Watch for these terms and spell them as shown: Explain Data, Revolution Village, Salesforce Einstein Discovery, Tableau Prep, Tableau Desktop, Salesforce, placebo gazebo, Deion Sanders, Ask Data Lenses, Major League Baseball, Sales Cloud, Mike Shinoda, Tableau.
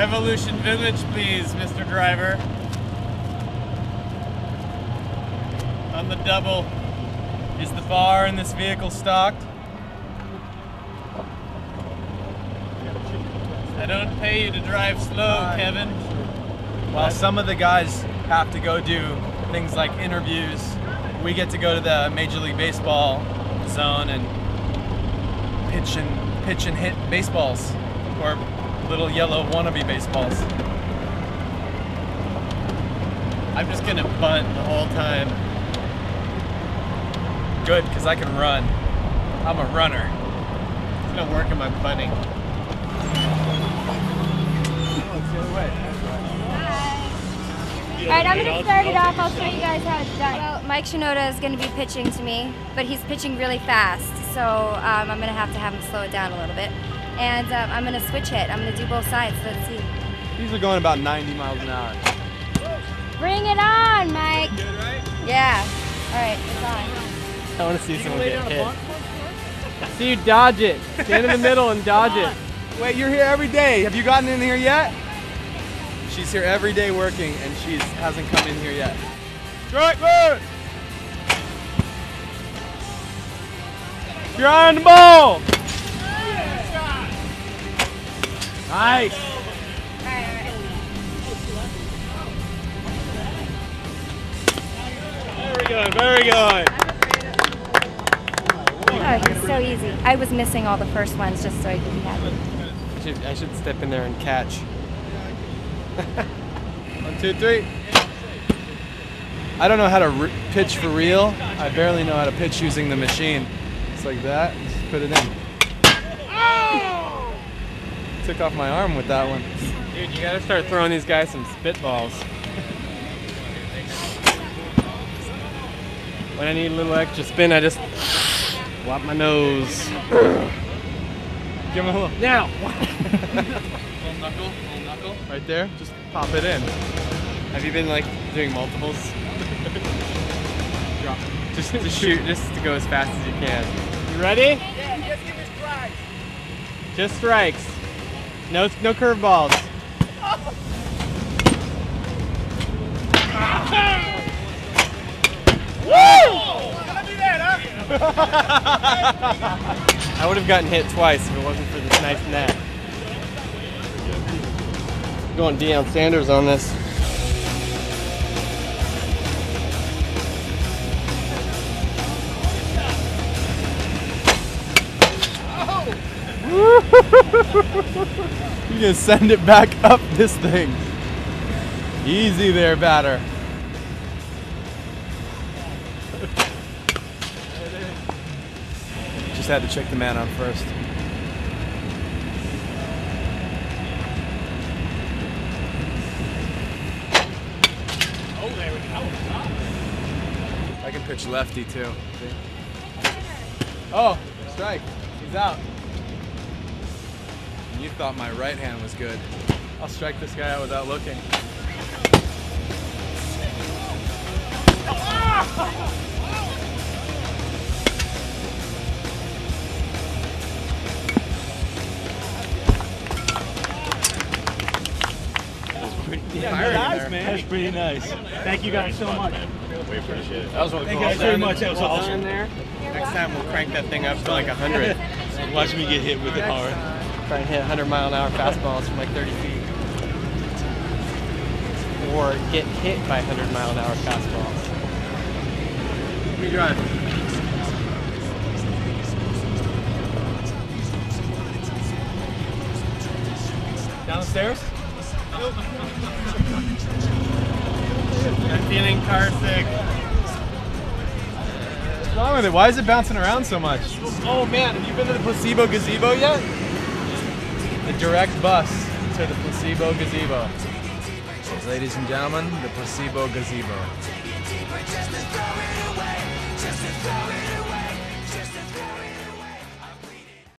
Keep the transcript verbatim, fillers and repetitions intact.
Revolution Village, please, Mister Driver. On the double. Is the bar in this vehicle stocked? I don't pay you to drive slow, Kevin. While some of the guys have to go do things like interviews, we get to go to the Major League Baseball zone and pitch and, pitch and hit baseballs, or little yellow wannabe baseballs. I'm just gonna bunt the whole time. Good, because I can run. I'm a runner. It's gonna work in my bunting. Alright, I'm going to start it off. I'll show you guys how it's done. Well, Mike Shinoda is going to be pitching to me, but he's pitching really fast, so um, I'm going to have to have him slow it down a little bit. And um, I'm going to switch hit. I'm going to do both sides. Let's see. These are going about ninety miles an hour. Bring it on, Mike! Good, right? Yeah. Alright, it's on. I want to see someone get hit. I see you dodge it. Stand in the middle and dodge it. Wait, you're here every day. Have you gotten in here yet? She's here every day working, and she hasn't come in here yet. Strike one! You're on the ball! Nice! Very good, very good. Oh, it's so easy. I was missing all the first ones just so I could be happy. I should, I should step in there and catch. One, two, three. I don't know how to pitch for real. I barely know how to pitch using the machine. It's like that. Just put it in. Oh! Took off my arm with that one. Dude, you gotta start throwing these guys some spitballs. When I need a little extra spin, I just whop my nose. Give him a look. Now! Little knuckle, little knuckle. Right there, just pop it in. Have you been like doing multiples? Drop. Just to shoot, just to go as fast as you can. You ready? Yeah, just give it strikes. Just strikes. No, no curveballs. Oh. Ah. Woo! Gotta do that, huh? I would have gotten hit twice if it wasn't for this nice net. I'm going Deion Sanders on this. Oh. You just send it back up this thing. Easy there, batter. Just had to check the man on first. I can pitch lefty too. Oh, strike. He's out. You thought my right hand was good. I'll strike this guy out without looking. Man. That's pretty nice. Thank you guys so much. We appreciate it. That was really cool. Thank you guys very much. That was awesome. Next time we'll crank that thing up to like one hundred. Watch me get hit with it hard. Try and hit one hundred mile an hour fastballs from like thirty feet. Or get hit by one hundred mile an hour fastballs. Let me drive. Downstairs? I'm feeling car sick. What's wrong with it? Why is it bouncing around so much? Oh man, have you been to the Placebo Gazebo yet? The direct bus to the Placebo Gazebo. Ladies and gentlemen, the Placebo Gazebo.